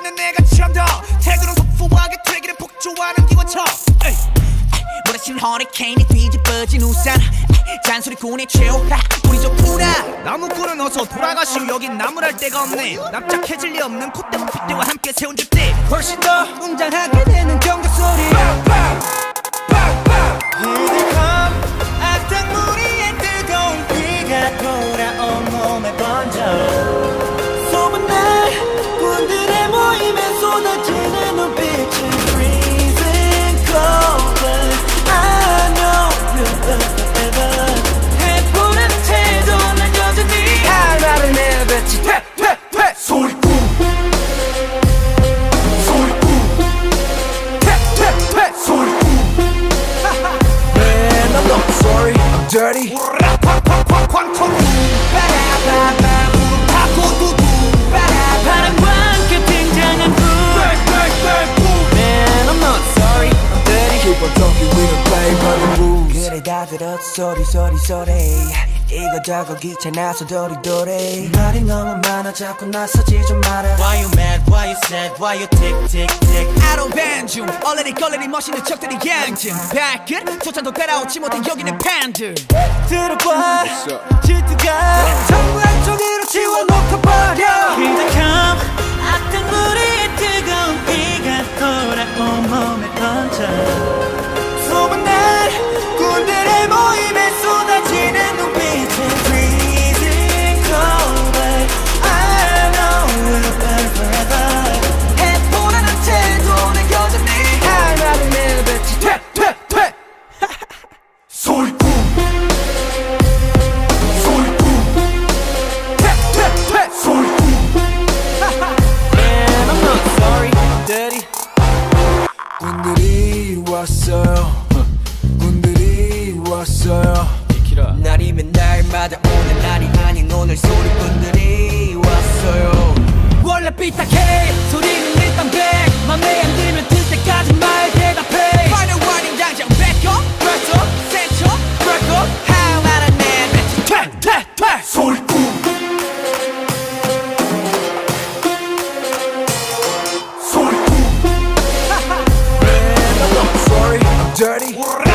기다리는 내가 참다 태도는 소소하게 되기를 폭주하는 기관차 몰아친 허리케인이 뒤집어진 우산 잔소리꾼의 최후라 우리 좋구나 나무꾼은 어서 돌아가시오 여긴 나무랄 데가 없네 납작해질 리 없는 콧대와 핏대와 함께 세운 줏대 훨씬 더 웅장하게 되는 경적소리 Dirty Man, I'm not sorry, I'm dirty Keep on talking, we don't play by the rules 그래 다 들었어, 소리 이거저거 귀찮아서 도리도리 말이 너무 많아, 자꾸 나서지 좀 마라 Why you mad, why you sad, why you tick, tick, tick I don't ban you, 얼레리 걸레리 멋있는 척들이 양증 발끝, 초창도 따라오지 못해 여기는 팬들 들어봐, 질투가 전부 한쪽으로 지워놓고버려 Here they come, 악당 무리의 뜨거운 비가 돌아온 몸에 번져 날이 맨날마다 오는 날이 아닌 오늘 소리꾼들이 왔어요 원래 삐딱해 소리는 일단 백 맘에 안 들면 들 때까지 말 대답해 Final warning 당장 back up Break up, set up, break up How about a man that's 퇴 소리꾼 소리꾼 Man, I'm not sorry, I'm dirty